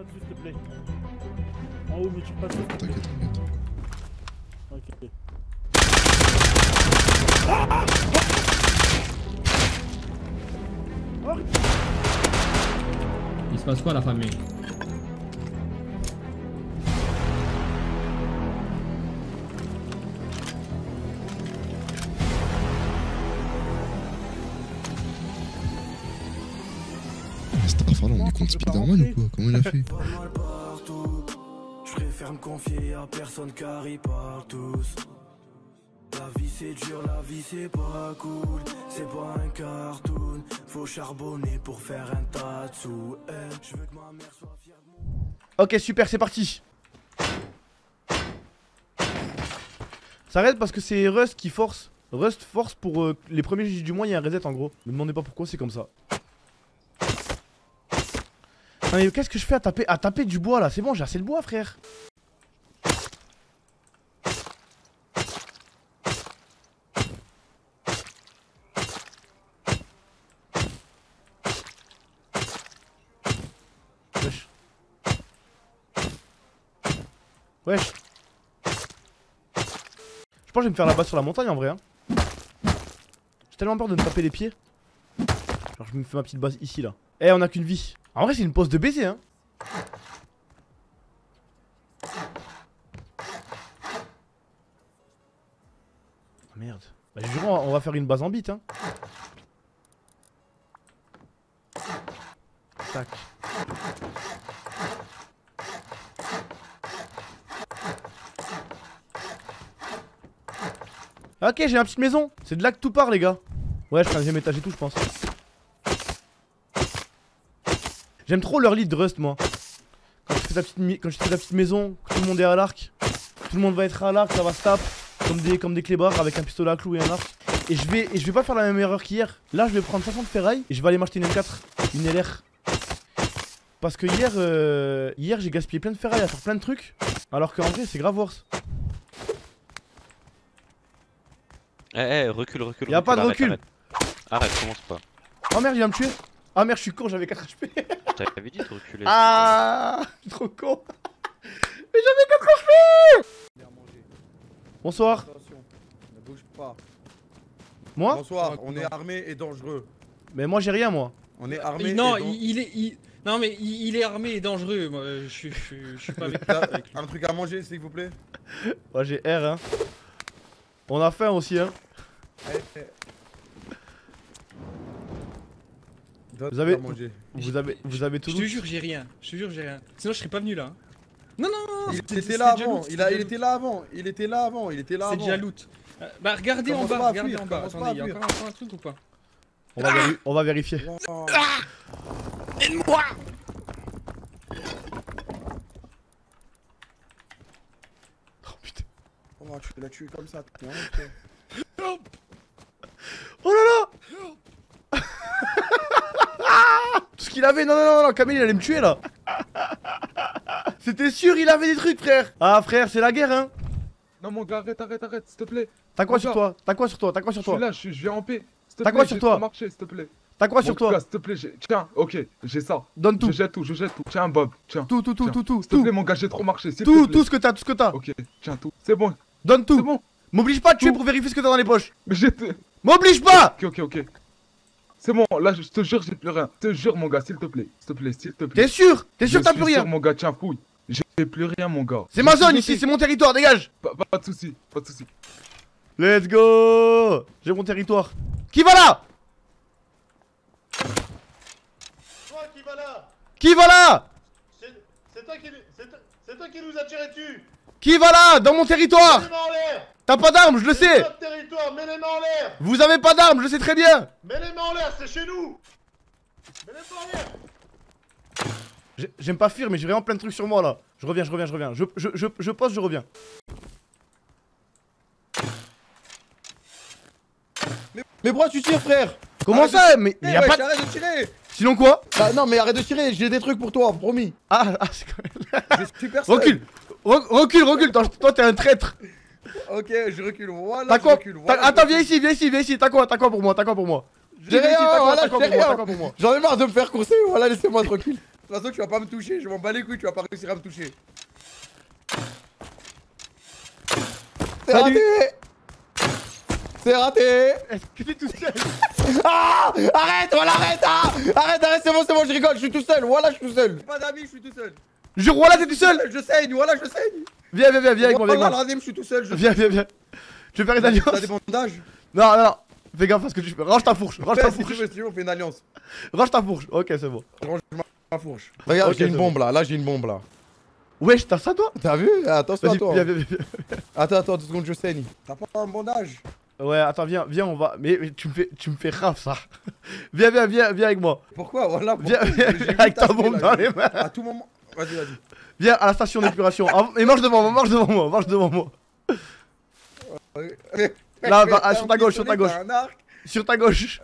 pas dessus, s'il te plaît. En haut, me tire pas dessus. T'inquiète, t'inquiète. Ok. Ah oh, il se passe quoi, la famille? On est contre Spiderman ou quoi? Comment il a fait? Je préfère me confier à personne car ils parlent tous. La vie c'est dur, la vie c'est pas cool. C'est pas un cartoon. Faut charbonner pour faire un tatou. Je veux que ma mère soit fière de moi. Ok super, c'est parti. Ça reste parce que c'est Rust qui force. Rust force pour les premiers jeudis du mois, il y a un reset en gros. Ne me demandez pas pourquoi, c'est comme ça. Non mais qu'est-ce que je fais à taper du bois là? C'est bon, j'ai assez de bois frère. Wesh. Wesh. Je pense que je vais me faire la basse sur la montagne en vrai hein. J'ai tellement peur de me taper les pieds. Alors je me fais ma petite base ici là. Eh on a qu'une vie. En vrai c'est une pause de baiser hein. Oh, merde. Bah je jure on va faire une base en bite hein. Tac. Ok j'ai ma petite maison. C'est de là que tout part les gars. Ouais je fais un deuxième étage et tout je pense. J'aime trop leur lead de Rust moi. Quand je fais la petite maison, tout le monde est à l'arc. Tout le monde va être à l'arc, ça va se taper comme des clébards avec un pistolet à clous et un arc. Et je vais pas faire la même erreur qu'hier. Là je vais prendre 60 ferrailles et je vais aller m'acheter une M4, une LR. Parce que hier j'ai gaspillé plein de ferrailles à faire plein de trucs. Alors qu'en vrai c'est grave worse. Eh recule. Y'a pas de recul. Arrête, commence pas. Oh merde il va me tuer. Ah merde je suis con, j'avais 4 HP. T'avais dit de reculer. Ah, trop con. Mais j'avais 4 HP. Bonsoir. Attention, ne bouge pas. Moi? Bonsoir, on est armé et dangereux. Mais moi j'ai rien moi. On est armé non, et dangereux. Non mais il est armé et dangereux, moi je suis pas avec toi. Un truc à manger s'il vous plaît. Moi j'ai R hein. On a faim aussi hein. Allez. Vous avez tout. Je te jure j'ai rien, Sinon je serais pas venu là. Non. Il était là avant, il était là avant. C'est déjà loot. Bah regardez en bas, Attendez, y'a encore un truc ou pas? On va vérifier. Aide-moi. Oh putain. Oh tu peux la tuer comme ça. Oh là là. Tout ce qu'il avait, non, Kamel il allait me tuer là. C'était sûr, il avait des trucs frère. Ah frère, c'est la guerre hein. Non mon gars, arrête, s'il te plaît. T'as quoi sur toi? Je suis là, je viens en paix. T'as quoi sur toi? Marcher, s'il te plaît. T'as quoi sur toi? S'il te plaît, tiens, ok, j'ai ça. Donne tout. Je jette tout. Tiens Bob, tiens. Tout. S'il te plaît mon gars, j'ai trop marché, s'il te plaît. Tout ce que t'as. Ok, tiens tout. C'est bon. Donne tout. C'est bon. M'oblige pas à tuer pour vérifier ce que t'as dans les poches. Mais j'étais. M'oblige pas. Ok. C'est bon, là je te jure j'ai plus rien. Je te jure mon gars, s'il te plaît. T'es sûr t'as plus rien. Mon gars, tiens fouille. J'ai plus rien mon gars. C'est ma zone ici, c'est mon territoire, dégage. Pas de soucis. Let's go. J'ai mon territoire. Qui va là? Toi qui va là? C'est toi qui nous a tiré dessus. Qui va là? Dans mon territoire. T'as pas d'armes, je le sais! Mets les mains en l'air! Vous avez pas d'armes, je le sais très bien! Mets les mains en l'air, c'est chez nous! Mets les mains en l'air! J'aime pas fuir, mais j'ai vraiment plein de trucs sur moi là. Je reviens. Je pose, je reviens. Mais pourquoi tu tires, frère? Comment arrête ça? Mais y'a pas de... Arrête de tirer! Sinon quoi? Bah non, mais arrête de tirer, j'ai des trucs pour toi, promis. Ah c'est quand même. Recule, toi t'es un traître! Ok, je recule, voilà. Attends, viens ici. T'as quoi pour moi? J'ai rien, voilà, j'ai rien. J'en ai marre de me faire courser, voilà, laissez-moi tranquille. toute façon, tu vas pas me toucher, je m'en bats les couilles, tu vas pas réussir à me toucher. C'est raté. C'est raté. Est-ce que t'es tout seul? Ah, arrête, voilà, arrête, ah, arrête, arrête, c'est bon, je rigole, je suis tout seul, voilà, je suis tout seul. Pas d'amis, je suis tout seul. Jure, voilà, t'es tout seul. Je saigne, voilà, je saigne. Viens, viens, viens, viens avec moi, viens. Voilà, je suis tout seul. Viens, viens, viens. Tu veux faire une alliance? T'as des bandages? Non, non, non. Fais gaffe parce que tu fais. Range ta fourche, range ta fourche. Si tu veux, on fait une alliance. Range ta fourche, ok, c'est bon. Range ma fourche. Regarde, j'ai une bombe là, là, j'ai une bombe là. Wesh, t'as ça toi? T'as vu? Attention à toi. Attends, attends, 2 secondes, je saigne. T'as pas un bandage? Ouais, attends, viens, viens, on va. Mais tu me fais raf ça. Viens, viens, viens, viens avec moi. Pourquoi? Voilà, pourquoi? Viens, viens, viens avec ta bombe dans les mains. À tout moment. Vas-y, vas-y. Viens à la station d'épuration. Et marche devant moi, Là, bah, sur ta gauche, sur ta gauche. Sur ta gauche.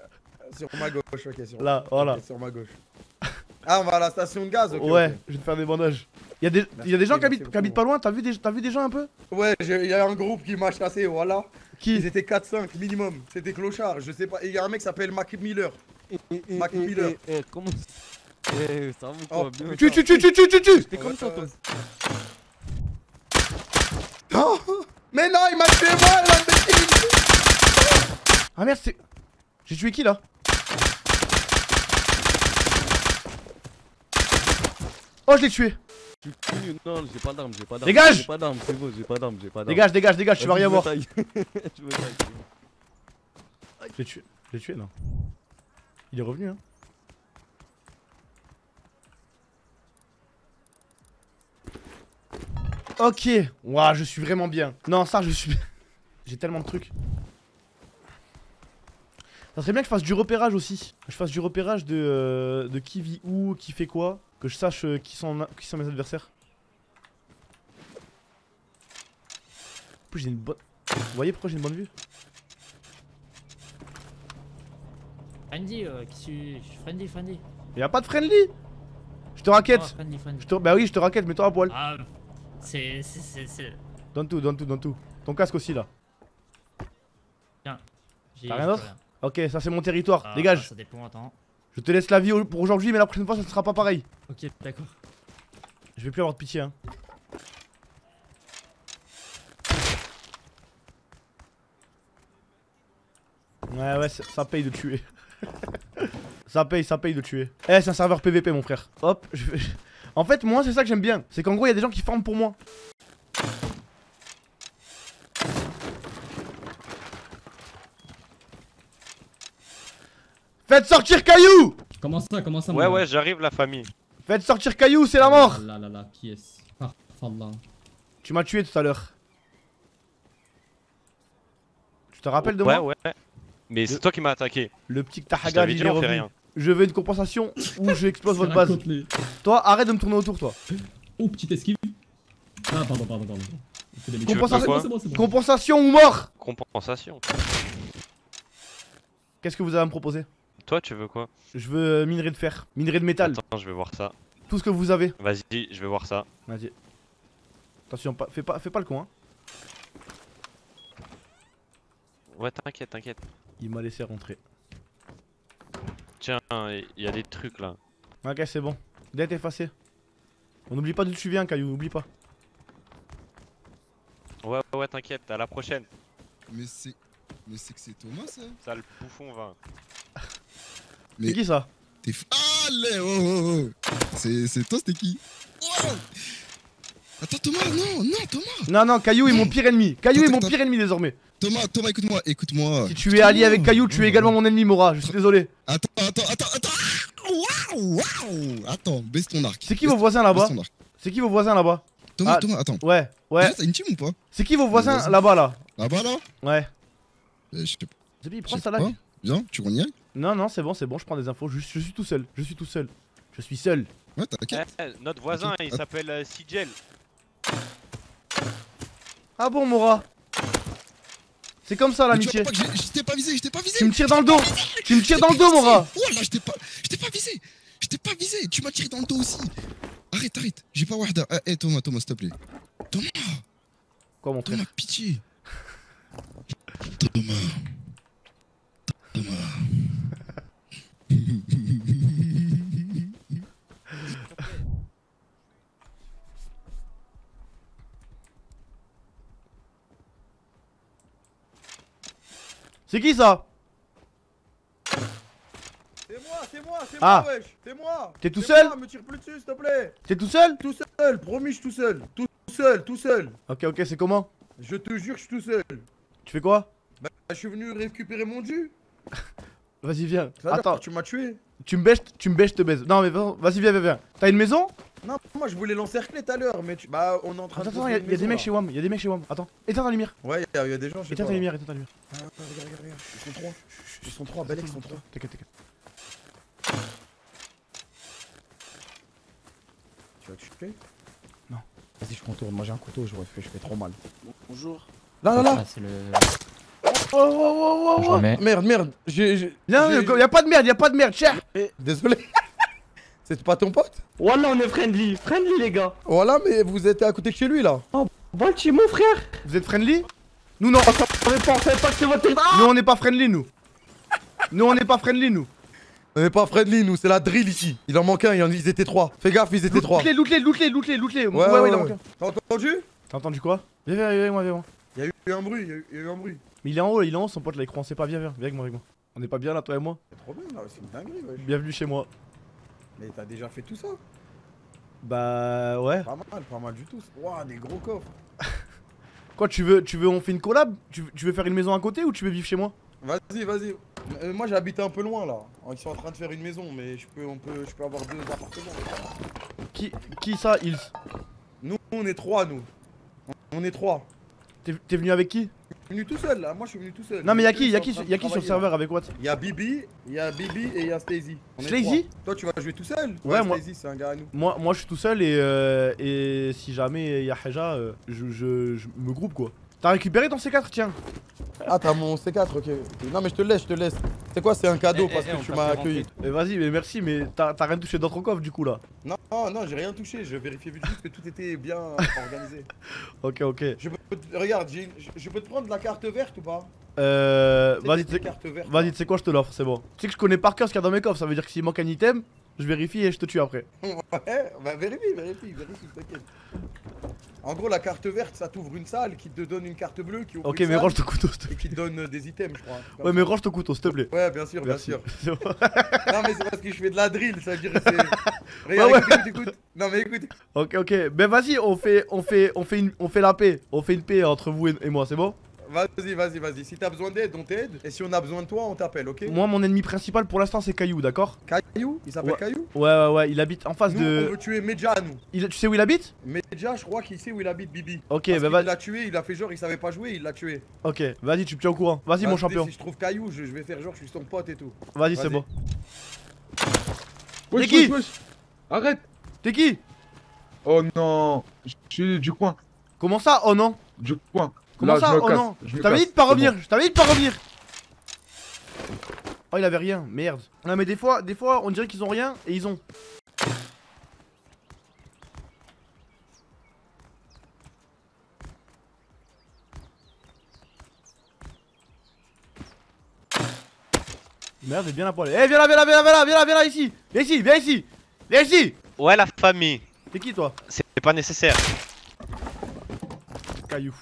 Sur ma gauche, ok, sur là, voilà. Okay, sur ma gauche. Ah, on va à la station de gaz, ok. Ouais, okay. Je vais te faire des bandages. Il y a des gens qui habitent pas loin, t'as vu des gens un peu? Ouais, il y a un groupe qui m'a chassé, voilà. Qui? Ils étaient 4-5 minimum, c'était clochard, je sais pas. Il y a un mec qui s'appelle Mac Miller. Mac Miller. Comment ça va quoi? Tu T'es comme ça, toi. Oh, mais non, il m'a tué moi, l'imbécile. Ah merde, c'est... J'ai tué qui là? Oh, je l'ai tué. Non, j'ai pas d'armes, Dégage. J'ai pas d'armes, c'est beau, j'ai pas d'armes. Dégage, dégage, tu vas rien voir. Je l'ai tué, non. Il est revenu, hein. Ok, ouah, je suis vraiment bien. Non, ça, je suis... J'ai tellement de trucs. Ça serait bien que je fasse du repérage aussi. Que je fasse du repérage de qui vit où, qui fait quoi. Que je sache qui sont mes adversaires. En plus, j'ai une bonne... Vous voyez pourquoi j'ai une bonne vue? Friendly, qui suis... Friendly. Y'a pas de friendly. Je te raquette. Oh, friendly. Bah oui, je te raquette, mets-toi à poil. Ah, c'est... Donne tout. Ton casque aussi, là. Tiens. T'as rien d'autre? Ok, ça c'est mon territoire, dégage. Ça dépend, attends. Je te laisse la vie pour aujourd'hui, mais la prochaine fois ça ne sera pas pareil. Ok, d'accord. Je vais plus avoir de pitié, hein. Ouais, ouais, ça paye de tuer. ça paye de tuer. Eh, c'est un serveur PVP, mon frère. Hop, je vais... En fait, moi, c'est ça que j'aime bien. C'est qu'en gros, il y a des gens qui forment pour moi. Faites sortir Caillou! Comment ça, ouais, ouais, j'arrive, la famille. Faites sortir Caillou, c'est la mort! Là, qui est-ce? Tu m'as tué tout à l'heure. Tu te rappelles de moi? Ouais. Mais c'est toi qui m'as attaqué. Le petit Tahaga, il est revenu. Je veux une compensation ou j'explose votre base. Toi, arrête de me tourner autour, toi. Oh, petite esquive. Ah, pardon. Compensation ou mort? Compensation. Qu'est-ce que vous avez à me proposer? Toi, tu veux quoi? Je veux minerai de fer, minerai de métal. Attends, je vais voir ça. Tout ce que vous avez. Vas-y, je vais voir ça. Vas-y. Attention, fais pas le con, hein. Ouais, t'inquiète. Il m'a laissé rentrer. Tiens, il y a des trucs là. Ok, c'est bon. D'être effacé. On n'oublie pas d'où tu viens, Caillou, n'oublie pas. Ouais, t'inquiète, à la prochaine. Mais c'est que c'est Thomas, ça. Ça, le bouffon va. Mais c'est qui ça? T'es f... Allez, oh. C'est toi, c'était qui? Oh. Attends, Thomas, Thomas. Non, Caillou est mon pire ennemi. Caillou est mon pire ennemi désormais. Thomas, écoute-moi. Si tu es allié avec Caillou, tu es également mon ennemi, Mora. Je suis désolé. Attends. Waouh. Attends, baisse ton arc. C'est qui vos voisins là-bas? Thomas, attends. Ouais. T'as une team ou pas? C'est qui vos voisins là-bas là? Ouais. Je sais pas. Zabi, prends ça là. Viens, tu connais? Non, c'est bon, je prends des infos. Je suis tout seul. Je suis seul. Ouais, t'inquiète. Notre voisin, il s'appelle Sigel. Ah bon, Mora? C'est comme ça l'amitié. Je t'ai pas visé. Tu me tires dans le dos. Mora. Oh là, je t'ai pas visé. Tu m'as tiré dans le dos aussi. Arrête. J'ai pas Wahda. Eh, Thomas, s'il te plaît. Thomas. Quoi, mon frère? Thomas, pitié. Thomas. C'est qui ça? C'est moi, wesh. C'est moi. T'es tout seul? Me tire plus dessus, s'il te plaît. T'es tout seul? Tout seul, promis, je suis tout seul. Tout seul. Ok, c'est comment? Je te jure, je suis tout seul. Tu fais quoi? Bah, je suis venu récupérer mon dû. Vas-y, viens. Attends, tu m'as tué. Tu me bêches, je te baise. Non, mais vas-y, viens. T'as une maison? Non, moi je voulais l'encercler tout à l'heure, mais tu... Bah, on est en train de... Attends, y'a des mecs chez WAM, Attends, éteins ta lumière. Ouais, y'a des gens chez WAM. Éteins ta lumière. Regarde. Ils sont trois, Balek, ils sont trois. T'inquiète. Tu vas te tuer? Non. Vas-y, je contourne, moi j'ai un couteau, je fais trop mal. Bonjour. Là. Oh. Merde. Non, y'a pas de merde, cher. Désolé. C'est pas ton pote? Voilà, on est friendly les gars. Voilà, mais vous êtes à côté de chez lui là. Oh, bon, chez mon frère. Vous êtes friendly? Nous non. On savait pas que c'est votre... Ah, nous on est pas friendly nous. On est pas friendly nous, c'est la drill ici. Il en manque un, ils étaient trois. Fais gaffe, ils étaient trois. Loot-les. Ouais, il en manque un. T'as entendu? T'as entendu quoi? Viens. Y'a eu un bruit. Mais il est en haut, son pote là, il croit, on sait pas, viens avec moi. On est pas bien là, toi et moi? C'est trop bien là, c'est une dinguerie, ouais. Bienvenue chez moi. Mais t'as déjà fait tout ça? Bah ouais. Pas mal du tout. Ouah, des gros coffres. Quoi, tu veux on fait une collab? Tu veux faire une maison à côté ou tu veux vivre chez moi? Vas-y. Moi j'habite un peu loin là. Ils sont en train de faire une maison, mais je peux avoir deux appartements. Qui ça, Ils? Nous on est trois nous. T'es venu avec qui? Je suis venu tout seul là, moi je suis venu tout seul. Non mais y'a qui sur le serveur avec what? Y'a Bibi et y'a Stazy. Stazy? Toi tu vas jouer tout seul? Ouais, moi Stazy c'est un gars à nous. Moi je suis tout seul et si jamais y'a Heja, je me groupe quoi. T'as récupéré ton C4 tiens? Ah t'as mon C4, ok. Non mais je te laisse. C'est quoi, c'est un cadeau parce que tu m'as accueilli. Vas-y mais merci, mais t'as rien touché dans ton coffre du coup là? Non, j'ai rien touché, je vérifiais juste que tout était bien organisé. Ok. Regarde, je peux te prendre la carte verte ou pas? Vas-y, tu sais quoi, je te l'offre, c'est bon. Tu sais que je connais par cœur ce qu'il y a dans mes coffres, ça veut dire que s'il manque un item, je vérifie et je te tue après. Ouais, bah vérifie, t'inquiète. En gros, la carte verte, ça t'ouvre une salle qui te donne une carte bleue qui ouvre. Ok, mais range ton couteau, s'il te plaît. Et qui te donne des items, je crois. Ouais, mais range ton couteau, s'il te plaît. Ouais, bien sûr. Non, mais c'est parce que je fais de la drill, ça veut dire que c'est... Écoute. Non, mais écoute. Ok. Ben vas-y, on fait la paix. On fait une paix entre vous et moi, c'est bon? Vas-y. Si t'as besoin d'aide, on t'aide. Et si on a besoin de toi, on t'appelle, ok? Moi, mon ennemi principal pour l'instant, c'est Caillou, d'accord? Caillou? Il s'appelle Caillou? Ouais, il habite en face de... On veut tuer Medja, nous. Tu sais où il habite? Medja, je crois qu'il sait où il habite, Bibi. Ok, bah vas-y. Il l'a tué, il a fait genre, il savait pas jouer, il l'a tué. Ok, vas-y, tu me tiens au courant. Vas-y, mon champion. Si je trouve Caillou, je vais faire genre, je suis son pote et tout. Vas-y, c'est bon. T'es qui? Arrête! T'es qui? Oh non, je suis du coin. Comment ça? Oh non? Du coin. Comment là, ça? Oh casse, non! Je t'avais dit de pas revenir! Bon. Je t'avais dit de pas revenir! Oh, il avait rien, merde! Non mais des fois on dirait qu'ils ont rien et ils ont. Merde, bien à poil. Eh, viens là, ici! Viens ici! Ouais, la famille! T'es qui toi? C'est pas nécessaire. Caillou.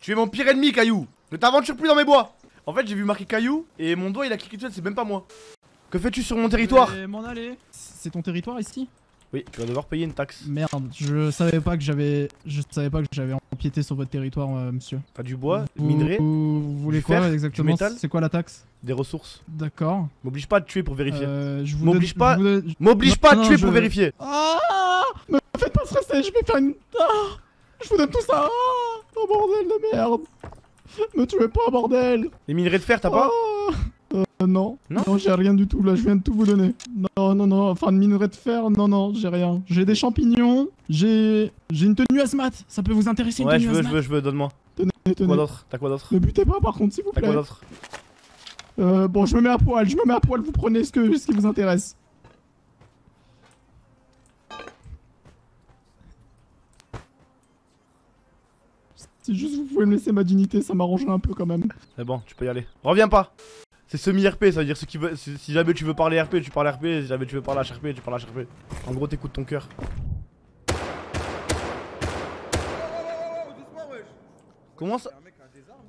Tu es mon pire ennemi, Caillou. Ne t'aventure plus dans mes bois. En fait, j'ai vu marquer Caillou et mon doigt il a cliqué dessus, c'est même pas moi. Que fais-tu sur mon territoire? Je vais m'en aller. C'est ton territoire ici? Oui, tu vas devoir payer une taxe. Merde, je savais pas que j'avais empiété sur votre territoire, monsieur. T'as du bois, minerai. Vous voulez quoi exactement? C'est quoi la taxe? Des ressources. D'accord. M'oblige pas à te tuer pour vérifier. M'oblige pas à te tuer pour vérifier. Ah, me faites pas stresser, je vais faire une... Ah, je vous donne tout ça. Ah, oh bordel de merde! Me tuez pas, bordel! Les minerais de fer, t'as pas? Non, j'ai rien du tout là, je viens de tout vous donner. Non, enfin de minerais de fer, non, j'ai rien. J'ai des champignons, j'ai une tenue asmat, ça peut vous intéresser? Ouais, je veux, donne-moi. Tenez. T'as quoi d'autre? Ne butez pas par contre, s'il vous plaît. T'as quoi d'autre? Bon, je me mets à poil, vous prenez ce qui vous intéresse. Si juste vous pouvez me laisser ma dignité, ça m'arrangerait un peu quand même. C'est bon, tu peux y aller. Reviens pas. C'est semi-RP, ça veut dire si jamais tu veux parler RP, tu parles RP. Si jamais tu veux parler HRP, tu parles HRP. En gros, t'écoutes ton cœur. Comment ça?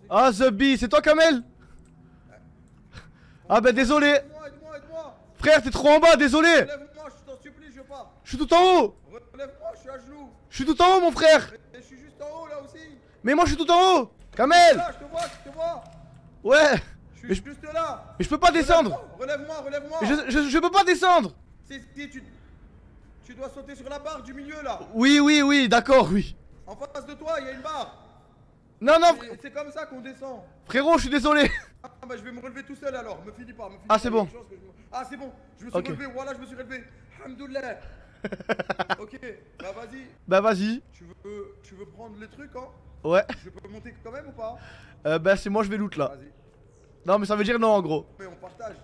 Ah, Zabi, c'est toi, Kamel? Ah, bah désolé. Aide-moi. Frère, t'es trop en bas, désolé. Relève-moi, je t'en supplie, je pars. Je suis tout en haut. Relève-moi, je suis à genoux. Je suis tout en haut, mon frère. Je suis juste en haut, là aussi. Mais moi, je suis tout en haut. Kamel. Là, je te vois. Ouais. Je suis juste là. Mais je peux pas descendre. Relève-moi. Je peux pas descendre. Si, tu dois sauter sur la barre du milieu là. Oui, d'accord, oui. En face de toi, il y a une barre. Non, c'est comme ça qu'on descend. Frérot, je suis désolé. Ah, bah je vais me relever tout seul alors. Me finis pas. Ah, c'est bon. Ah, c'est bon. Je me suis relevé. Voilà, je me suis relevé. Alhamdoulilah. Ok, bah vas-y. Tu veux prendre les trucs, hein? Ouais. Je peux monter quand même ou pas? Bah, c'est moi, je vais loot là. Vas-y. Non, mais ça veut dire non en gros. Mais on partage.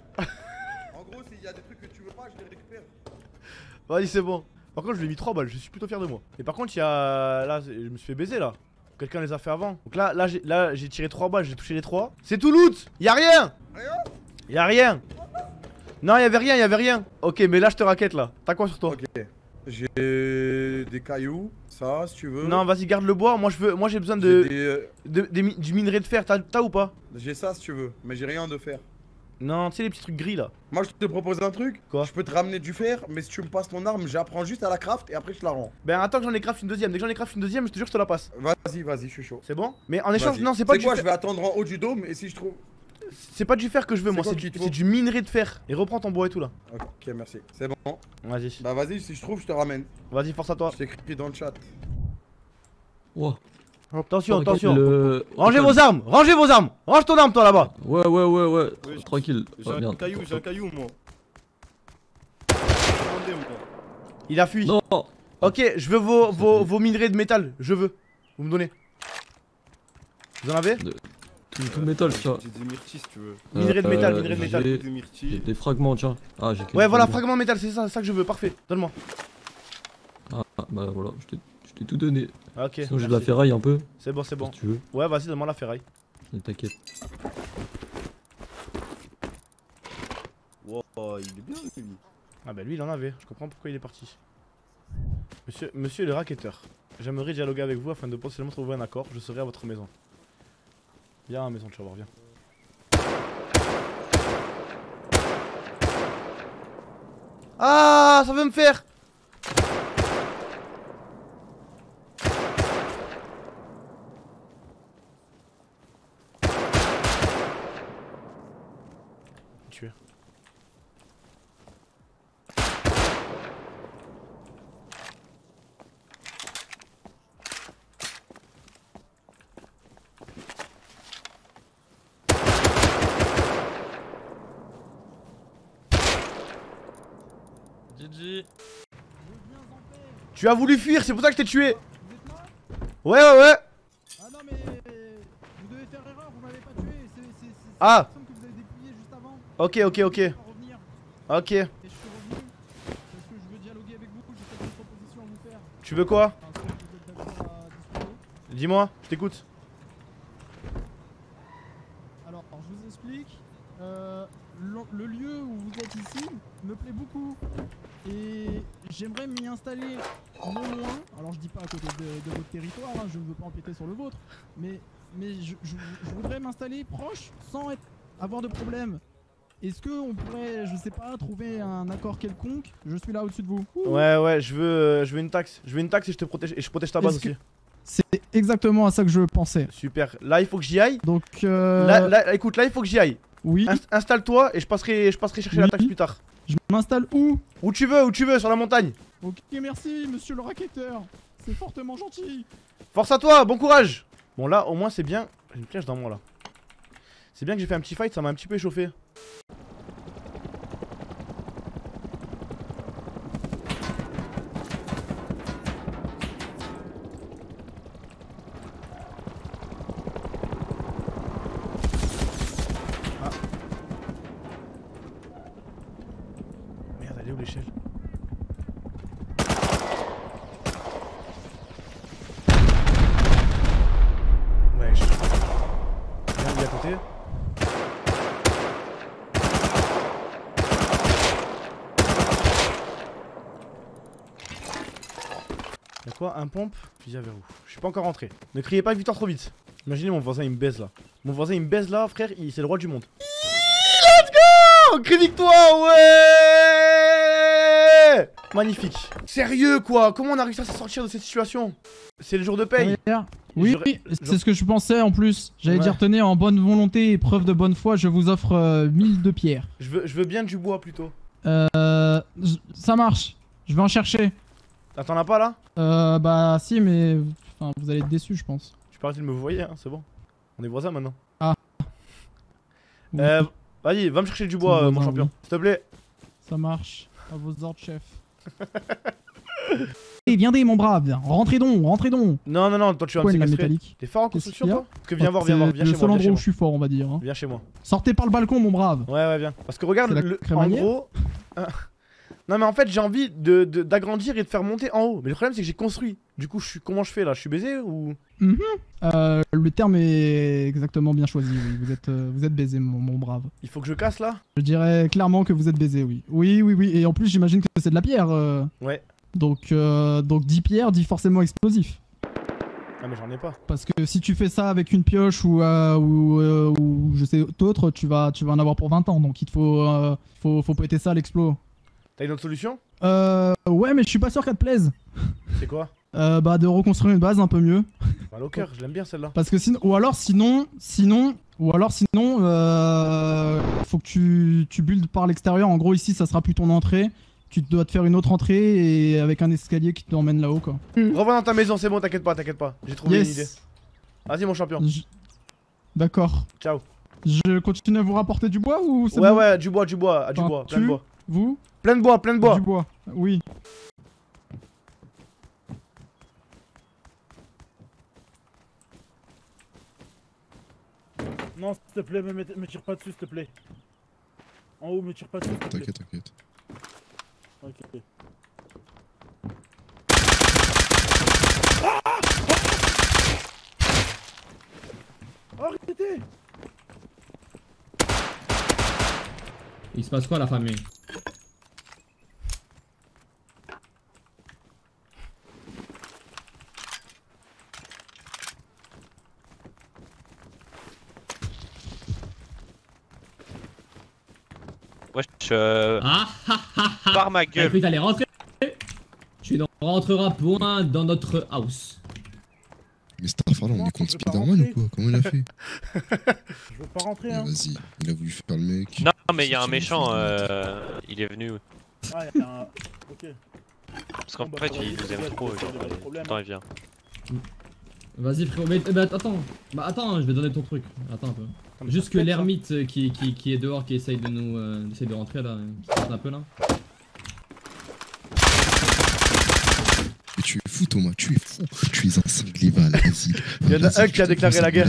En gros, s'il y a des trucs que tu veux pas, je les récupère. Vas-y, c'est bon. Par contre, je lui ai mis 3 balles, je suis plutôt fier de moi. Et par contre, il y a. Là, je me suis fait baiser là. Quelqu'un les a fait avant. Donc là, j'ai tiré 3 balles, j'ai touché les 3. C'est tout loot. Y'a rien. Y'a rien. Non, y'avait rien. Ok, mais là, je te raquette là. T'as quoi sur toi? Ok. J'ai des cailloux, ça, si tu veux. Non, vas-y, garde le bois. Moi, j'ai besoin du minerai de fer. T'as ou pas? J'ai ça, si tu veux, mais j'ai rien de fer. Non, tu sais, les petits trucs gris là. Moi, je te propose un truc. Quoi? Je peux te ramener du fer, mais si tu me passes ton arme, j'apprends juste à la craft et après je la rends. Ben attends que j'en ai craft une deuxième. Dès que j'en ai craft une deuxième, je te jure, je te la passe. Vas-y, je suis chaud. C'est bon? Mais en échange, non, c'est pas du fer. Je vais attendre en haut du dôme et si je trouve. C'est pas du fer que je veux, moi, c'est du minerai de fer. Et reprends ton bois et tout là. Ok, merci. C'est bon. Vas-y. Bah, vas-y, si je trouve, je te ramène. Vas-y, force à toi. Je t'écris dans le chat. Wow. Attention. Rangez vos armes. Range ton arme, toi là-bas. Ouais. Tranquille. J'ai un caillou, moi. Il a fui. Non. Ok, je veux vos minerais de métal. Je veux. Vous me donnez. Vous en avez? Tout le métal, tiens. J'ai des myrtilles si tu veux. Minerais de métal, J'ai des fragments, tiens. Ah, j'ai. Ouais, voilà, fragments de métal, c'est ça que je veux, parfait. Donne-moi. Ah, bah voilà, je t'ai tout donné. Ok. Sinon, j'ai de la ferraille un peu. C'est bon, Si tu veux. Ouais, vas-y, donne-moi la ferraille. Ne t'inquiète. Wow, il est bien, lui. Ah, bah lui, il en avait. Je comprends pourquoi il est parti. Monsieur le racketteur, j'aimerais dialoguer avec vous afin de potentiellement trouver un accord. Je serai à votre maison. Viens à la maison, tu vas voir, viens. Ah, ça veut me faire. Tuer. Tu as voulu fuir, c'est pour ça que je t'ai tué. Ouais. Ah non mais vous devez faire erreur, vous m'avez pas tué, c'est la personne que vous avez dépouillé juste avant. Ok. Et je suis revenu parce que je veux dialoguer avec vous, j'ai quelques propositions à vous faire. Tu veux quoi? Dis-moi, je t'écoute. Alors, je vous explique. Le lieu où vous êtes ici me plaît beaucoup et j'aimerais m'y installer non loin. Alors je dis pas à côté de votre territoire, hein, je ne veux pas empiéter sur le vôtre, mais je voudrais m'installer proche sans avoir de problème. Est-ce qu'on pourrait, je sais pas, trouver un accord quelconque? Je suis là au-dessus de vous. Ouais, je veux une taxe. Je veux une taxe et je te protège et je protège ta base aussi. C'est exactement à ça que je pensais. Super. Là, il faut que j'y aille. Donc écoute, là il faut que j'y aille. Oui. Installe-toi et je passerai chercher la taxe plus tard. Je m'installe où? Où tu veux, sur la montagne. Ok, merci, monsieur le racketteur. C'est fortement gentil. Force à toi, bon courage. Bon, là, au moins, c'est bien. J'ai une flèche dans moi, là. C'est bien que j'ai fait un petit fight, ça m'a un petit peu échauffé. Un pompe, fusil à verrou. Je suis pas encore rentré. Ne criez pas Victor trop vite. Imaginez mon voisin il me baise là. Mon voisin il me baise là, frère, c'est le roi du monde. Let's go! Crie victoire, ouais! Magnifique. Sérieux quoi, comment on a réussi à se sortir de cette situation? C'est le jour de paye. Oui, c'est ce que je pensais en plus. J'allais dire, tenez, en bonne volonté et preuve de bonne foi, je vous offre 1000 de pierre. Je veux bien du bois plutôt. Ça marche, je vais en chercher. T'en as pas là? Bah si, mais enfin, vous allez être déçus je pense. Tu peux arrêter de me voyer, hein, c'est bon. On est voisins maintenant. Ah. Oui. Vas-y, va me chercher du bois, mon champion. Oui. S'il te plaît. Ça marche. À vos ordres, chef. Et viens mon brave. Rentrez donc, rentrez donc. Non, non, non, toi tu vas me séquestrer. T'es fort en construction toi? Parce que viens voir, viens voir, viens chez moi. C'est le seul endroit où je suis fort, on va dire. Hein. Viens chez moi. Sortez par le balcon, mon brave. Ouais, ouais, viens. Parce que regarde, en gros. Non, mais en fait, j'ai envie d'agrandir et de faire monter en haut. Mais le problème, c'est que j'ai construit. Du coup, comment je fais là? Je suis baisé ou? Le terme est exactement bien choisi. Oui. Vous êtes baisé, mon brave. Il faut que je casse là? Je dirais clairement que vous êtes baisé, oui. Oui, oui, oui. Et en plus, j'imagine que c'est de la pierre. Ouais. Donc 10 pierres, 10 forcément explosifs. Ah, mais j'en ai pas. Parce que si tu fais ça avec une pioche ou je sais d'autres, tu vas en avoir pour 20 ans. Donc il te faut péter ça à l'explos. T'as une autre solution? Ouais, mais je suis pas sûr qu'elle te plaise. C'est quoi? Bah de reconstruire une base un peu mieux. Mal au cœur, je l'aime bien celle-là. Parce que sinon, ou alors sinon, faut que tu buildes par l'extérieur. En gros ici, ça sera plus ton entrée. Tu dois te faire une autre entrée et avec un escalier qui t'emmène là-haut quoi. Revois dans ta maison, c'est bon, t'inquiète pas, j'ai trouvé une idée. Vas-y mon champion. D'accord. Ciao. Je continue à vous rapporter du bois ou c'est bon? Ouais, du bois, plein de bois. Vous? Plein de bois. Du bois, oui. Non, s'il te plaît, me tire pas dessus, s'il te plaît. En haut, me tire pas dessus. T'inquiète. Ok. Ah! Arrêtez! Il se passe quoi, la famille? Wesh, par ma gueule. Putain, allez, rentrez. Tu rentreras point dans notre house. Mais Starfall, on est contre Spiderman ou quoi? Comment il a fait? Je veux pas rentrer, hein. Vas-y, il a voulu faire le mec. Non, mais il y a un méchant, il est venu. Ah, il y a un. Ok. Parce qu'en fait, il nous aime trop. Attends, il vient. Vas-y, frérot, mais attends. Bah, attends, je vais donner ton truc. Attends un peu. Juste que l'ermite qui est dehors, qui essaye de nous essaye de rentrer là, qui se un peu là. Mais tu es fou Thomas, tu es fou, tu es un cinglé val, vas-y. Il y en a un qui a déclaré la guerre.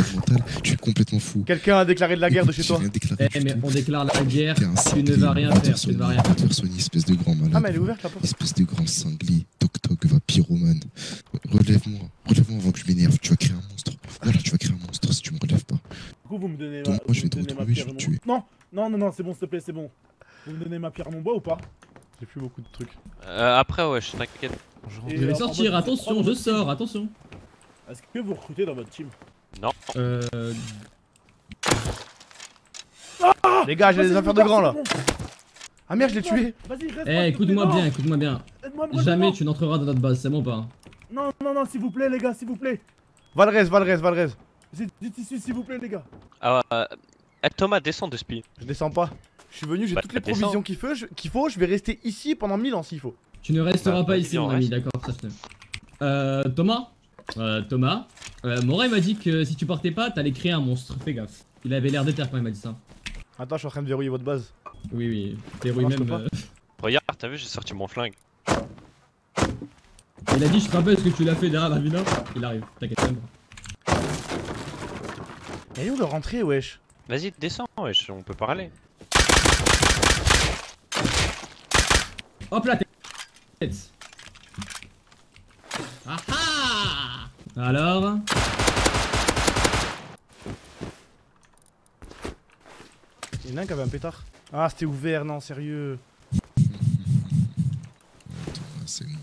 Tu es complètement fou. Quelqu'un a déclaré de la guerre de chez toi. Eh mais on déclare la guerre, tu ne vas rien faire, tu ne vas rien faire. Une espèce de grand malade. Ah mais elle est ouverte là-bas. Espèce de grand cinglé, toc toc, va pyromane. Relève-moi avant que je m'énerve, tu vas créer un monstre. Voilà, tu vas créer un monstre si tu me relèves pas. Vous me donnez ma... Moi je vais te retrouver, je vais te tuer. Non, non, non, non, c'est bon, s'il te plaît, c'est bon. Vous me donnez ma pierre à mon bois ou pas? J'ai plus beaucoup de trucs. Après, ouais, je t'inquiète. Je vais sortir, attention, je sors, attention. Est-ce que vous recrutez dans votre team? Non. Les gars, j'ai des affaires de grand là. Ah merde, je l'ai tué. Eh, écoute-moi bien, écoute-moi bien. Jamais tu n'entreras dans notre base, c'est bon pas? Non, non, non, s'il vous plaît, les gars, s'il vous plaît. Valrez. Dites ici s'il vous plaît les gars. Ah Thomas descends de spi. Je descends pas. Je suis venu, j'ai toutes les provisions qu'il faut, je vais rester ici pendant 1000 ans s'il faut. Tu ne resteras pas ici mon ami, d'accord, ça se fait. Thomas, Mora il m'a dit que si tu partais pas, t'allais créer un monstre, fais gaffe. Il avait l'air déter quand il m'a dit ça. Attends, je suis en train de verrouiller votre base. Oui, oui, verrouille même. Regarde, t'as vu, j'ai sorti mon flingue. Il a dit, je te rappelle ce que tu l'as fait derrière la villa. Il arrive, t'inquiète même. Elle est où leur entrée, wesh? Vas-y, descends, wesh, on peut parler. Hop là, t'es. Ah ah! Alors? Il y en a un qui avait un pétard. Ah, c'était ouvert, non, sérieux. C'est moi.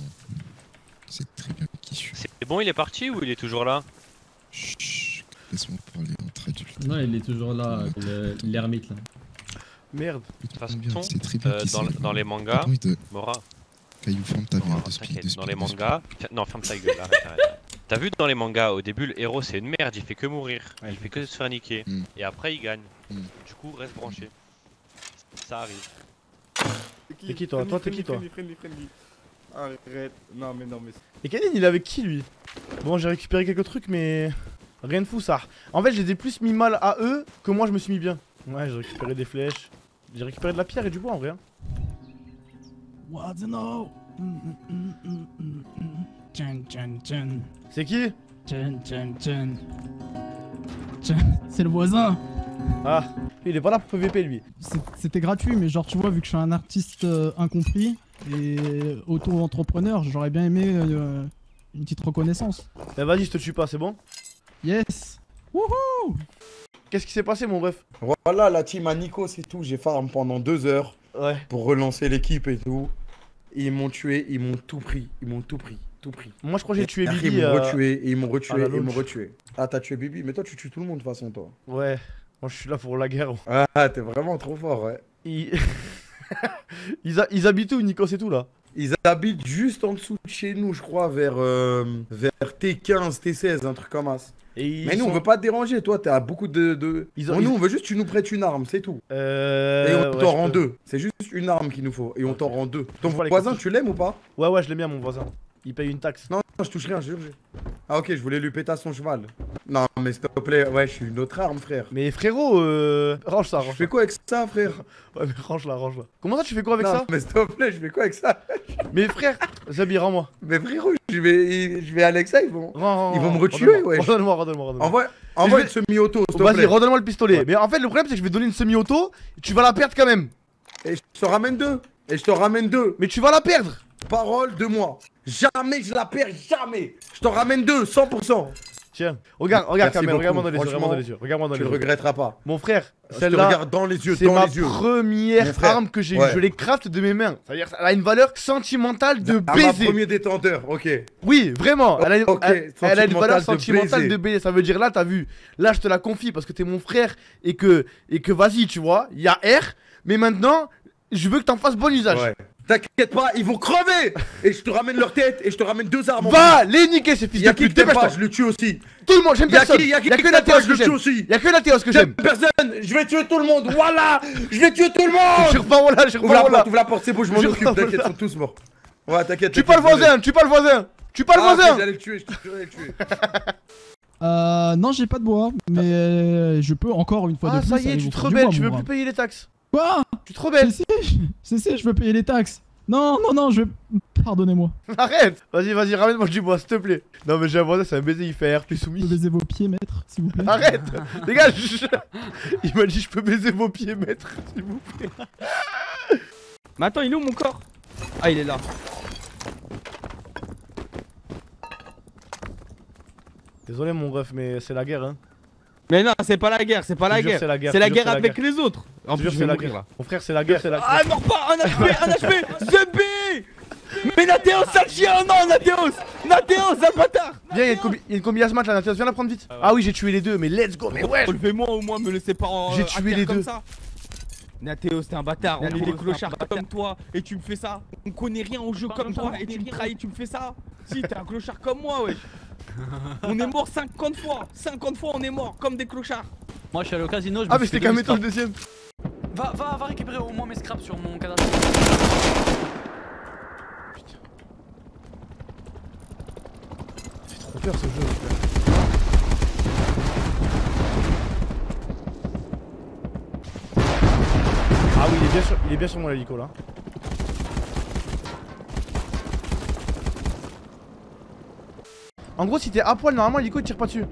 C'est très bien qui suit. C'est bon, il est parti ou il est toujours là? Laisse-moi parler. Non, il est toujours là, l'ermite là. Merde. Dans les mangas, Mora. Caillou, ferme ta merde. Dans les mangas, non, ferme ta gueule. Arrête. T'as vu dans les mangas, au début le héros c'est une merde, il fait que mourir, il fait que se faire niquer, et après il gagne. Du coup, reste branché. Ça arrive. T'es qui toi? Toi t'es qui toi? Arrête, non mais non mais... Et Kanin il est avec qui lui? Bon j'ai récupéré quelques trucs mais... Rien de fou ça. En fait je les ai plus mis mal à eux que moi je me suis mis bien. Ouais j'ai récupéré des flèches. J'ai récupéré de la pierre et du bois en vrai. C'est qui? C'est le voisin. Ah, il est pas là pour PVP lui. C'était gratuit mais genre tu vois vu que je suis un artiste incompris et auto-entrepreneur, j'aurais bien aimé une petite reconnaissance. Eh vas-y je te tue pas, c'est bon? Yes. Wouhou. Qu'est-ce qui s'est passé mon bref? Voilà la team à Nico c'est tout, j'ai farm pendant 2 heures ouais. Pour relancer l'équipe et tout. Ils m'ont tué, ils m'ont tout pris, ils m'ont tout pris. Moi je crois que j'ai tué Bibi. Ils m'ont retué, et ils m'ont retué, ils m'ont retué. Ah t'as tué Bibi, mais toi tu tues tout le monde de toute façon toi. Ouais, moi je suis là pour la guerre. Ah t'es vraiment trop fort ouais. Ils habitent où Nico c'est tout là? Ils habitent juste en dessous de chez nous je crois vers T15, T16, un truc comme ça. Mais nous on veut pas te déranger, toi t'as beaucoup de... Nous on veut juste que tu nous prêtes une arme, c'est tout. Et on t'en rend 2, c'est juste une arme qu'il nous faut, et on t'en rend 2. Ton voisin tu l'aimes ou pas? Ouais je l'aime bien mon voisin. Il paye une taxe. Non, je touche rien, je jure. Ah ok, je voulais lui péter à son cheval. Non mais s'il te plaît, ouais, je suis une autre arme frère. Mais frérot, range ça, range. Je fais quoi avec ça frère? Ouais mais range-la, range-la. Comment ça tu fais quoi avec ça? Non mais s'il te plaît, je fais quoi avec ça? Mais frère, Zabi, rends-moi. Mais frérot, je vais à Alexa, ils vont me retuer, ouais. Redonne-moi. Envoie une semi-auto, s'il te plaît. Vas-y, redonne-moi le pistolet. Mais en fait, le problème c'est que je vais donner une semi-auto, tu vas la perdre quand même. Et je te ramène 2. Mais tu vas la perdre. Parole de moi. Jamais je la perds, jamais. Je t'en ramène 2, 100%. Tiens, regarde Kamel, regarde-moi dans les yeux, tu le regretteras pas. Mon frère, celle-là, c'est ma première arme que j'ai eue, je les craft de mes mains. C'est-à-dire qu'elle a une valeur sentimentale de baiser. C'est ma premier détenteur, ok. Oui, vraiment, elle a une valeur sentimentale de baiser. Ça veut dire là, t'as vu, là je te la confie parce que t'es mon frère et que vas-y, tu vois, il y a R, mais maintenant, je veux que t'en fasses bon usage. Ouais. T'inquiète pas, ils vont crever! Et je te ramène leur tête et je te ramène 2 armes. Va les niquer ces fils de pute, dépêche-toi! Je le tue aussi! Tout le monde, j'aime personne! Y'a que Nateos que j'aime! Y'a que Nateos que j'aime! Personne! Je vais tuer tout le monde! Voilà! Je vais tuer tout le monde! Ouvre la porte, c'est beau, je m'en occupe, t'inquiète, ils sont tous morts. Ouais, t'inquiète. Tue pas le voisin, tue pas le voisin! J'allais le tuer, j'allais le tuer. Non, j'ai pas de bois, mais je peux encore une fois de plus. Ah, ça y est, tu te rebelles, tu veux plus payer les taxes. Quoi? Tu te rebelles? Si, je veux payer les taxes. Non, je vais... Pardonnez-moi. Arrête! Vas-y, ramène-moi du bois, s'il te plaît. Non mais j'ai un voisin, c'est un baiser, il fait R, plus soumis. Je peux baiser vos pieds, maître, s'il vous plaît. Arrête! Dégage! Il m'a dit, je peux baiser vos pieds, maître, s'il vous plaît. Mais attends, il est où mon corps? Ah, il est là. Désolé mon ref, mais c'est la guerre, hein. Mais non, c'est pas la guerre, c'est la guerre avec les autres. En plus, je vais mourir là. Mon frère, c'est la guerre, Ah, meurs pas, un HP, Zabi. Mais Nateos, sale chien, non, Nateos, sale bâtard. Viens, il y a une combi à ce match là, Nateos, viens la prendre vite. Ah oui, j'ai tué les 2, mais let's go, mais ouais. Relevez-moi au moins, me laissez pas en. J'ai tué les 2. Nateos, t'es un bâtard, on est des clochards comme toi, et tu me fais ça. On connaît rien au jeu comme toi, et tu me trahis, tu me fais ça. Si, t'es un clochard comme moi, wesh. On est mort 50 fois, 50 fois on est mort comme des clochards. Moi je suis allé au casino, je me suis fait deux scraps. Ah mais c'était Kameto le deuxième. Va récupérer au moins mes scraps sur mon cadavre. Putain. C'est trop peur ce jeu. Ah oui, il est bien sur mon hélico là. En gros, si t'es à poil, normalement, l'hélico il tire pas dessus.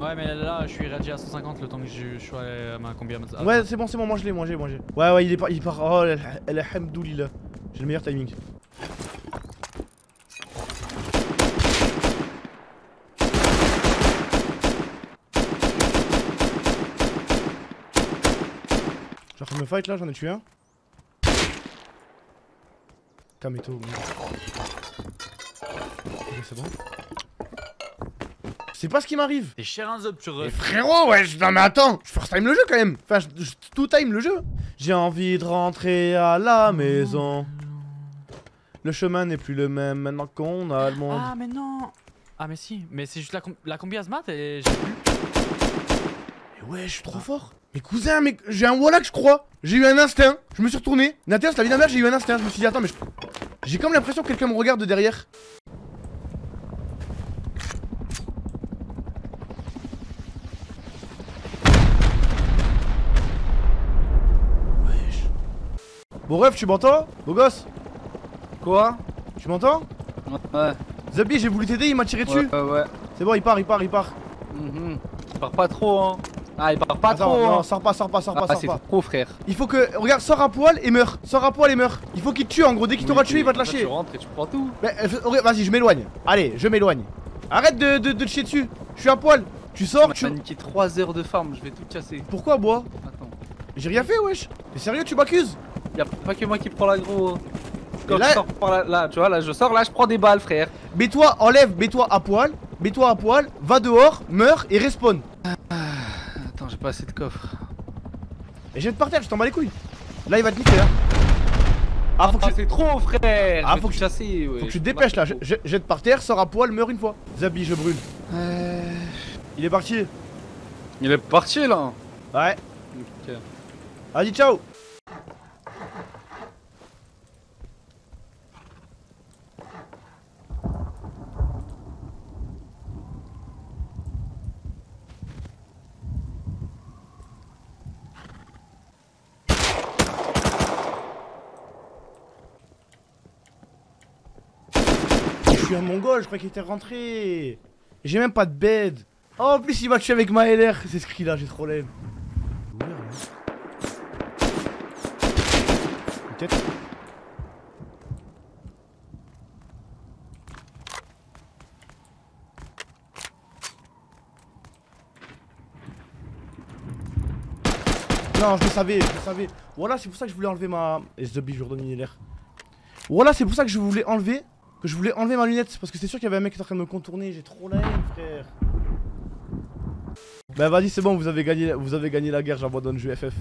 Ouais, mais là, je suis réagi à 150 le temps que je suis à ma combi à ma... Ouais, c'est bon, moi je l'ai, Ouais, il part. Oh, alhamdoulilah. J'ai le meilleur timing. Genre, je me fight là, j'en ai tué un. Kameto. C'est bon. C'est pas ce qui m'arrive. T'es cher un zop, tu restes. Frérot, ouais, non mais attends, je first time le jeu quand même. Enfin, je tout time le jeu. J'ai envie de rentrer à la maison. Le chemin n'est plus le même maintenant qu'on a le monde. Ah mais non. Ah mais si, mais c'est juste la combi Azmat et j'ai plus. Mais ouais, je suis trop fort. Mais cousin, mais j'ai un wallack je crois. J'ai eu un instinct, je me suis retourné. Nateos, la vie d'un merde, j'ai eu un instinct, je me suis dit attends mais j'ai comme l'impression que quelqu'un me regarde de derrière. Bon ref, tu m'entends? Beau gosse? Quoi? Tu m'entends? Ouais. Zabi, j'ai voulu t'aider, il m'a tiré dessus. Ouais. C'est bon, il part. Il part pas trop, hein. Ah, il part pas trop. Non, sors pas. Ah, c'est trop, frère. Il faut que. Regarde, sors à poil et meurs. Il faut qu'il te tue, en gros. Dès qu'il t'aura tué, il va te lâcher. Tu rentres et tu prends tout. Vas-y, je m'éloigne. Allez, je m'éloigne. Arrête de te chier dessus. Je suis à poil. Tu sors, tu. J'ai niqué 3 heures de farm, je vais tout casser. Pourquoi, bois? Attends. J'ai rien fait, wesh. Mais sérieux, tu m'accuses? Y'a pas que moi qui prends l'aggro. Quand là, je sors par là, tu vois, là je sors, là je prends des balles, frère. Mets-toi, enlève, mets-toi à poil, va dehors, meurs et respawn. Attends, j'ai pas assez de coffre. Et jette par terre, je t'en bats les couilles. Là il va te niquer là. Ah, faut que c'est trop, frère. Ah, faut que chasser, ouais. Faut que tu te dépêches là, jette par terre, sors à poil, meurs une fois. Zabi, je brûle. Il est parti. Il est parti là. Ouais. Okay. Allez, ciao. Je suis un mongol, je crois qu'il était rentré. J'ai même pas de bed. Oh, en plus, il m'a tué avec ma LR. C'est ce cri là, j'ai trop l'aime. Peut-être. Non, je le savais. Voilà, c'est pour ça que je voulais enlever ma. Et Zombie, je redonne une LR. Voilà, c'est pour ça que je voulais enlever ma lunette parce que c'est sûr qu'il y avait un mec qui était en train de me contourner, j'ai trop la haine, frère. Bah vas-y, c'est bon, vous avez gagné la guerre, j'abandonne, je FF.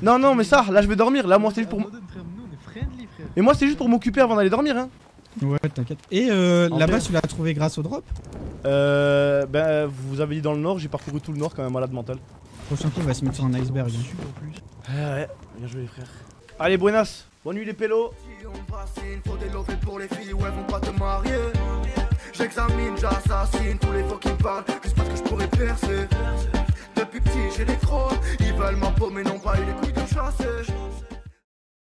Non mais ça, là je vais dormir, là moi c'est juste pour mais moi c'est juste pour m'occuper avant d'aller dormir, hein. Ouais, t'inquiète. Et là-bas tu l'as trouvé grâce au drop? Bah vous avez dit dans le nord, j'ai parcouru tout le nord quand même, malade mental. Prochain coup, on va se mettre sur un iceberg. Ouais, bien joué, frère. Allez, buenas. Bonne nuit les pélos. On passe une faute de l'offre pour les filles, ouais, vont pas te marier. J'examine, j'assassine tous les faux qui me parlent, juste parce que je pourrais percer. Depuis petit, j'ai les crocs, ils veulent ma peau, mais n'ont pas eu les couilles de chasser.